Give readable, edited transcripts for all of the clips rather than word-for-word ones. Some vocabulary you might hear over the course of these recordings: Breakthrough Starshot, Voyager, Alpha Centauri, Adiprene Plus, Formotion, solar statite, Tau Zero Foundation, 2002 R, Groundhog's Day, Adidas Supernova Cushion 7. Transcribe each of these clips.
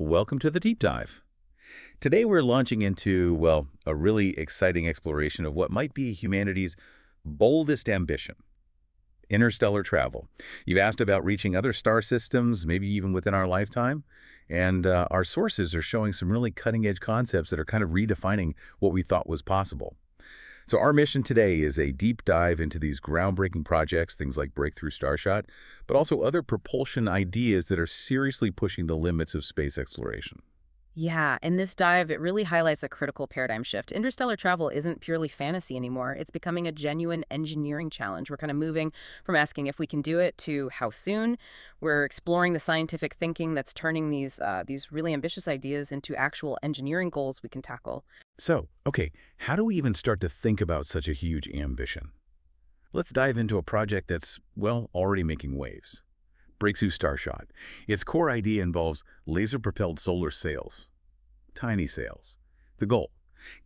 Welcome to the Deep Dive. Today we're launching into, well, a really exciting exploration of what might be humanity's boldest ambition: interstellar travel. You've asked about reaching other star systems, maybe even within our lifetime, and our sources are showing some really cutting-edge concepts that are kind of redefining what we thought was possible. So our mission today is a deep dive into these groundbreaking projects, things like Breakthrough Starshot, but also other propulsion ideas that are seriously pushing the limits of space exploration. Yeah, in this dive, it really highlights a critical paradigm shift. Interstellar travel isn't purely fantasy anymore. It's becoming a genuine engineering challenge. We're kind of moving from asking if we can do it to how soon. We're exploring the scientific thinking that's turning these really ambitious ideas into actual engineering goals we can tackle. So, okay, how do we even start to think about such a huge ambition? Let's dive into a project that's, well, already making waves. Breakthrough Starshot. Its core idea involves laser-propelled solar sails. Tiny sails. The goal: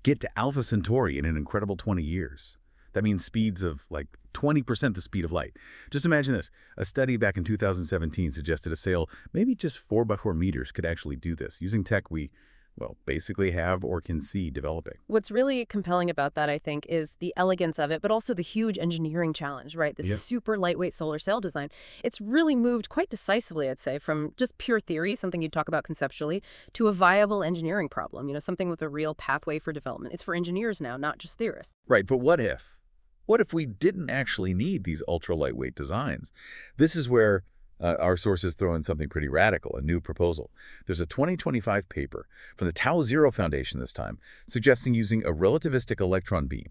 get to Alpha Centauri in an incredible 20 years. That means speeds of like 20% the speed of light. Just imagine this. A study back in 2017 suggested a sail maybe just 4x4 meters could actually do this, using tech we, well, basically have or can see developing. What's really compelling about that, I think, is the elegance of it, but also the huge engineering challenge, right? This super lightweight solar sail design. It's really moved quite decisively, I'd say, from just pure theory, something you'd talk about conceptually, to a viable engineering problem, you know, something with a real pathway for development. It's for engineers now, not just theorists. Right, but what if? What if we didn't actually need these ultra-lightweight designs? This is where our sources throw in something pretty radical, a new proposal. There's a 2025 paper from the Tau Zero Foundation this time, suggesting using a relativistic electron beam.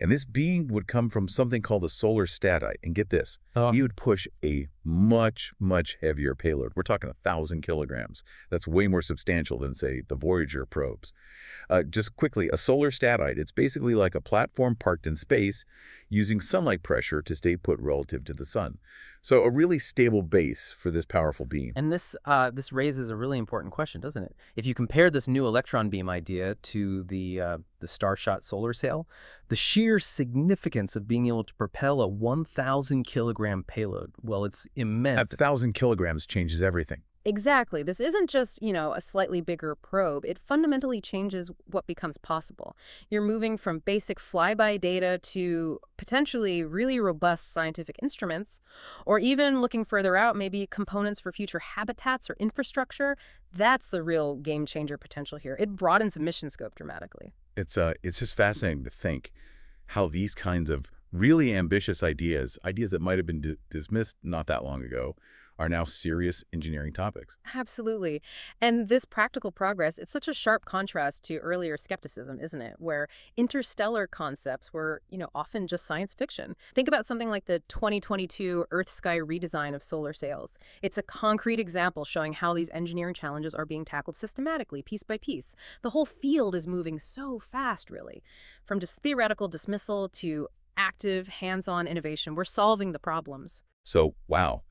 And this beam would come from something called the solar statite. And get this, you would push a much, much heavier payload. We're talking 1,000 kilograms. That's way more substantial than, say, the Voyager probes. Just quickly, a solar statite, it's basically like a platform parked in space using sunlight pressure to stay put relative to the sun. So a really stable base for this powerful beam. And this raises a really important question, doesn't it? If you compare this new electron beam idea to the Starshot solar sail, the sheer significance of being able to propel a 1,000 kilogram payload, well, it's immense. 1,000 kilograms changes everything. Exactly. This isn't just, you know, a slightly bigger probe. It fundamentally changes what becomes possible. You're moving from basic flyby data to potentially really robust scientific instruments, or even looking further out, maybe components for future habitats or infrastructure. That's the real game changer potential here. It broadens the mission scope dramatically. It's just fascinating to think how these kinds of really ambitious ideas, that might have been dismissed not that long ago, are now serious engineering topics. Absolutely. And this practical progress, it's such a sharp contrast to earlier skepticism, isn't it? Where interstellar concepts were, you know, often just science fiction. Think about something like the 2022 Earth-Sky redesign of solar sails. It's a concrete example showing how these engineering challenges are being tackled systematically, piece by piece. The whole field is moving so fast, really. From just theoretical dismissal to active, hands-on innovation, we're solving the problems. So, wow.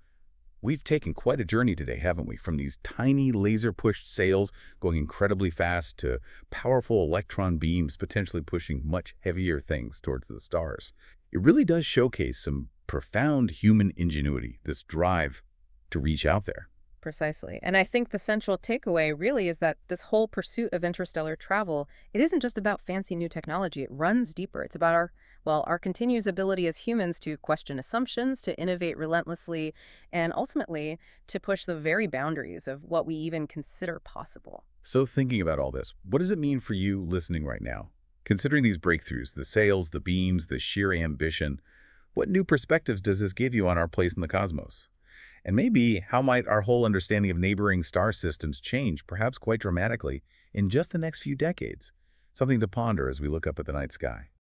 We've taken quite a journey today, haven't we? From these tiny laser-pushed sails going incredibly fast to powerful electron beams potentially pushing much heavier things towards the stars. It really does showcase some profound human ingenuity, this drive to reach out there. Precisely. And I think the central takeaway really is that this whole pursuit of interstellar travel, it isn't just about fancy new technology. It runs deeper. It's about our, well, our continuous ability as humans to question assumptions, to innovate relentlessly, and ultimately to push the very boundaries of what we even consider possible. So thinking about all this, what does it mean for you listening right now? Considering these breakthroughs, the sails, the beams, the sheer ambition, what new perspectives does this give you on our place in the cosmos? And maybe how might our whole understanding of neighboring star systems change, perhaps quite dramatically, in just the next few decades? Something to ponder as we look up at the night sky.